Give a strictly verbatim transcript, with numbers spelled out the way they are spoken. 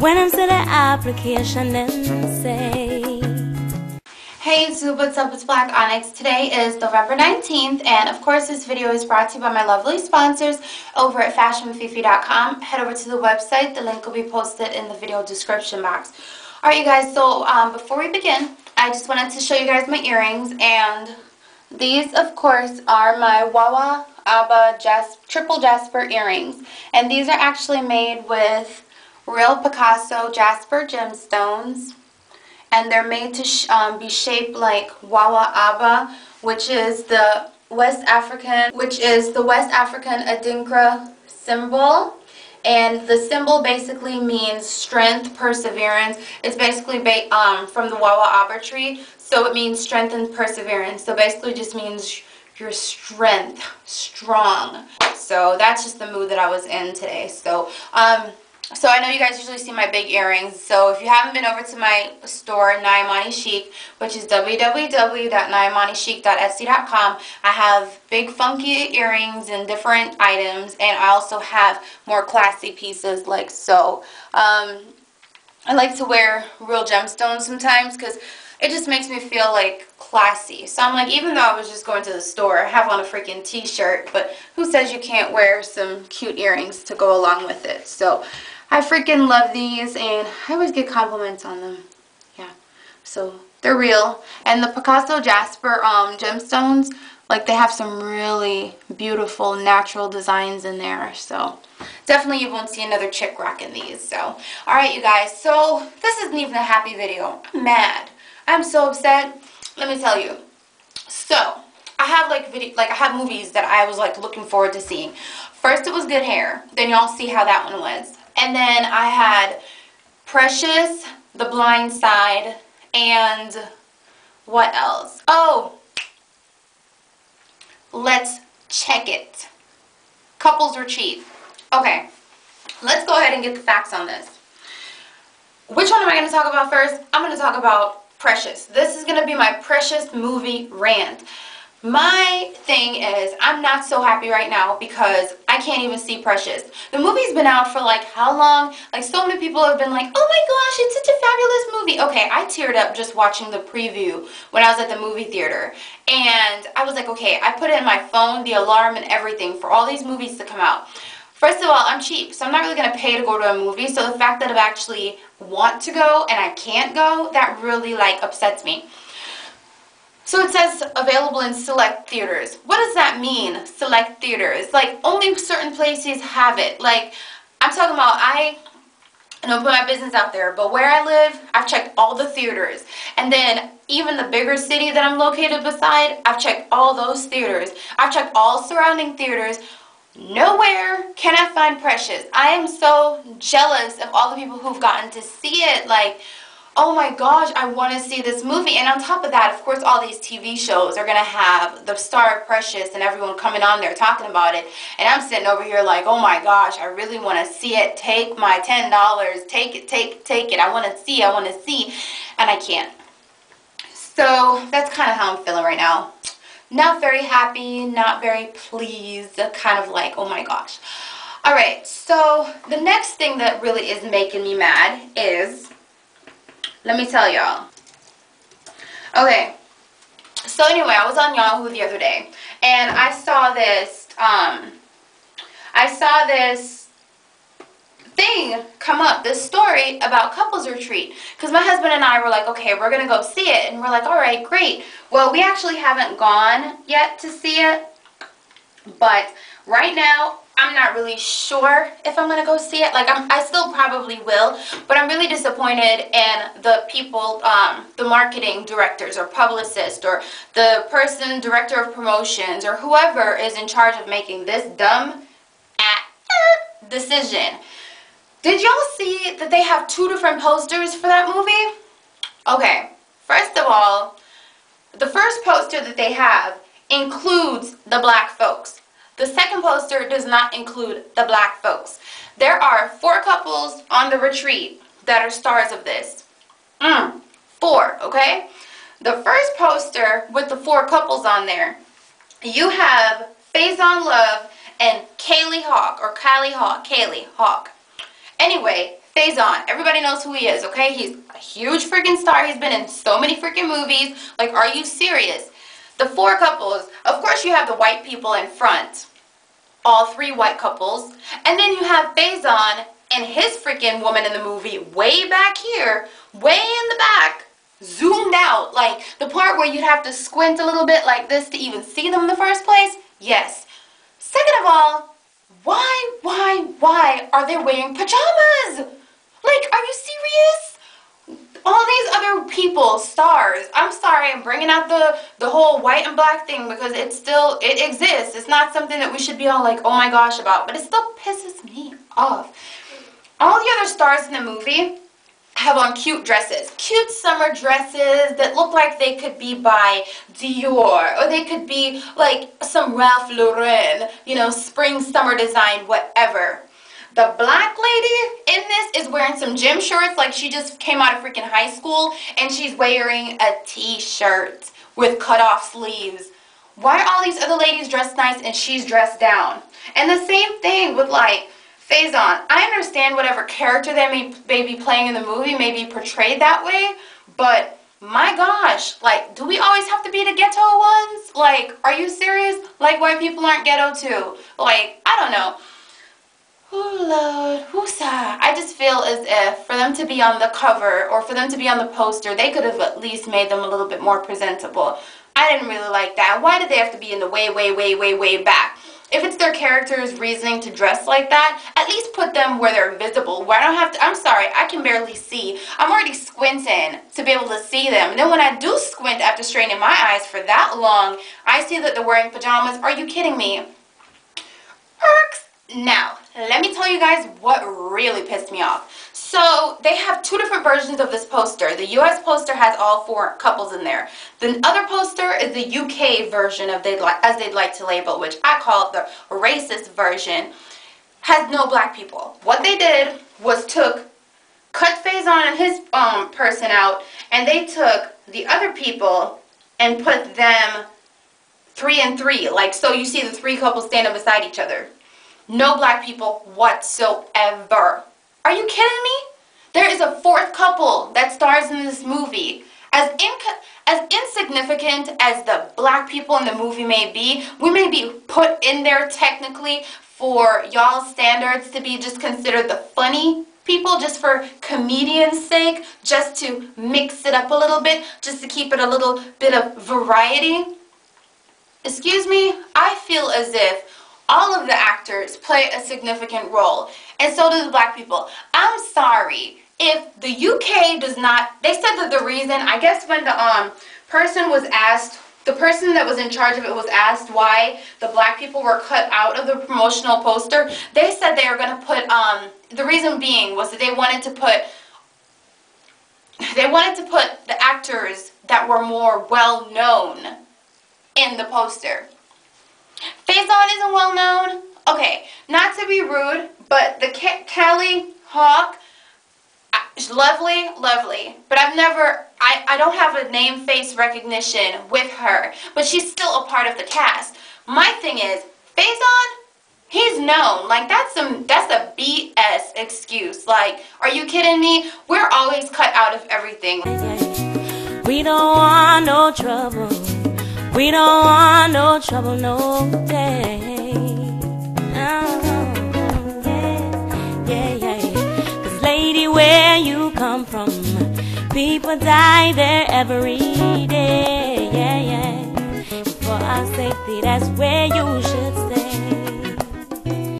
when I'm to the application and say. Hey YouTube, what's up? It's Black Onyx. Today is November nineteenth, and of course this video is brought to you by my lovely sponsors over at Fashion Fifi dot com. Head over to the website. The link will be posted in the video description box. Alright you guys, so um, before we begin, I just wanted to show you guys my earrings, and these of course are my Wawa Aba Jes Triple Jasper earrings, and these are actually made with real Picasso Jasper gemstones. And they're made to sh um, be shaped like Wawa Aba, which is the West African, which is the West African Adinkra symbol. And the symbol basically means strength, perseverance. It's basically ba um, from the Wawa Aba tree, so it means strength and perseverance. So basically, it just means your strength, strong. So that's just the mood that I was in today. So. Um, So I know you guys usually see my big earrings, so if you haven't been over to my store, Naimani Chic, which is w w w dot naimani chic dot etsy dot com, I have big funky earrings and different items, and I also have more classy pieces like so. Um, I like to wear real gemstones sometimes because it just makes me feel like classy. So I'm like, even though I was just going to the store, I have on a freaking t-shirt, but who says you can't wear some cute earrings to go along with it? So I freaking love these, and I always get compliments on them. Yeah, so they're real. And the Picasso Jasper um, gemstones, like they have some really beautiful natural designs in there. So definitely you won't see another chick rocking these. So, alright you guys, so this isn't even a happy video. I'm mad. I'm so upset. Let me tell you. So, I have like video, like I have movies that I was like looking forward to seeing. First it was Good Hair. Then y'all see how that one was. And then I had Precious, The Blind Side, and what else? Oh, Let's Check It. Couples Retreat. Okay, let's go ahead and get the facts on this. Which one am I going to talk about first? I'm going to talk about Precious. This is going to be my Precious movie rant. My thing is, I'm not so happy right now because I can't even see Precious. The movie's been out for like how long? Like so many people have been like, oh my gosh, it's such a fabulous movie. Okay, I teared up just watching the preview when I was at the movie theater. And I was like, okay, I put in my phone, the alarm and everything for all these movies to come out. First of all, I'm cheap, so I'm not really going to pay to go to a movie, so the fact that I actually want to go and I can't go, that really, like, upsets me. So it says available in select theaters. What does that mean, select theaters? Like, only certain places have it. Like, I'm talking about, I, I don't put my business out there, but where I live, I've checked all the theaters. And then even the bigger city that I'm located beside, I've checked all those theaters. I've checked all surrounding theaters. Nowhere can I find Precious. I am so jealous of all the people who've gotten to see it. Like, oh my gosh, I want to see this movie. And on top of that, of course, all these T V shows are going to have the star of Precious and everyone coming on there talking about it. And I'm sitting over here like, oh my gosh, I really want to see it. Take my ten dollars. Take it, take it, take it. I want to see, I want to see. And I can't. So that's kind of how I'm feeling right now. Not very happy, not very pleased, kind of like, oh my gosh. Alright, so the next thing that really is making me mad is, let me tell y'all. Okay, so anyway, I was on Yahoo the other day, and I saw this, um, I saw this thing come up, this story about Couples Retreat, because my husband and I were like, okay, we're gonna go see it, and we're like, alright, great. Well, we actually haven't gone yet to see it, but right now I'm not really sure if I'm gonna go see it. Like, I'm, I still probably will, but I'm really disappointed in the people, um, the marketing directors or publicist or the person, director of promotions or whoever is in charge of making this dumb decision. Did y'all see that they have two different posters for that movie? Okay, first of all, the first poster that they have includes the black folks. The second poster does not include the black folks. There are four couples on the retreat that are stars of this. Mm, four, okay? The first poster with the four couples on there, you have Faizon Love and Kali Hawk, or Kali Hawk, Kali Hawk. Anyway, Faizon, everybody knows who he is, okay? He's a huge freaking star. He's been in so many freaking movies. Like, are you serious? The four couples, of course you have the white people in front, all three white couples, and then you have Faizon and his freaking woman in the movie way back here, way in the back, zoomed out, like the part where you'd have to squint a little bit like this to even see them in the first place. Yes. Second of all, why, why, why are they wearing pajamas? Like, are you serious? All these other people, stars, I'm sorry, I'm bringing out the, the whole white and black thing because it's still, it exists. It's not something that we should be all like, oh my gosh about, but it still pisses me off. All the other stars in the movie have on cute dresses, cute summer dresses that look like they could be by Dior, or they could be like some Ralph Lauren, you know, spring, summer design, whatever. The black lady in this is wearing some gym shorts like she just came out of freaking high school, and she's wearing a t-shirt with cut-off sleeves. Why are all these other ladies dressed nice and she's dressed down? And the same thing with like Faizon. I understand whatever character they may, may be playing in the movie may be portrayed that way, but my gosh, like, do we always have to be the ghetto ones? Like, are you serious? Like, white people aren't ghetto too. Like, I don't know. Oh, Lord. Woosa. I just feel as if for them to be on the cover or for them to be on the poster, they could have at least made them a little bit more presentable. I didn't really like that. Why did they have to be in the way, way, way, way, way back? If it's their character's reasoning to dress like that, at least put them where they're visible. Where I don't have to, I'm sorry, I can barely see. I'm already squinting to be able to see them. And then when I do squint after straining my eyes for that long, I see that they're wearing pajamas. Are you kidding me? Irks. Now, let me tell you guys what really pissed me off. So, they have two different versions of this poster. The U S poster has all four couples in there. The other poster is the U K version of they'd like, as they'd like to label, which I call the racist version, has no black people. What they did was took, cut Faizon and his um, person out, and they took the other people and put them three and three. Like, so you see the three couples standing beside each other. No black people whatsoever. Are you kidding me? There is a fourth couple that stars in this movie. As inc- as insignificant as the black people in the movie may be, we may be put in there technically for y'all's standards to be just considered the funny people, just for comedian's sake, just to mix it up a little bit, just to keep it a little bit of variety. Excuse me, I feel as if all of the actors play a significant role, and so do the black people. I'm sorry if the U K does not, they said that the reason, I guess when the um person was asked, the person that was in charge of it was asked why the black people were cut out of the promotional poster, they said they were going to put, um the reason being was that they wanted to put, they wanted to put the actors that were more well known in the poster. Faizon isn't well known. Okay, not to be rude, but the Kali Hawk, lovely, lovely. But I've never, I, I don't have a name face recognition with her. But she's still a part of the cast. My thing is, Faizon, he's known. Like, that's some, that's a B S excuse. Like, are you kidding me? We're always cut out of everything. We don't want no trouble. We don't want no trouble, no day. Oh, yeah, yeah, yeah. 'Cause lady, where you come from, people die there every day. Yeah, yeah. For our safety, that's where you should stay.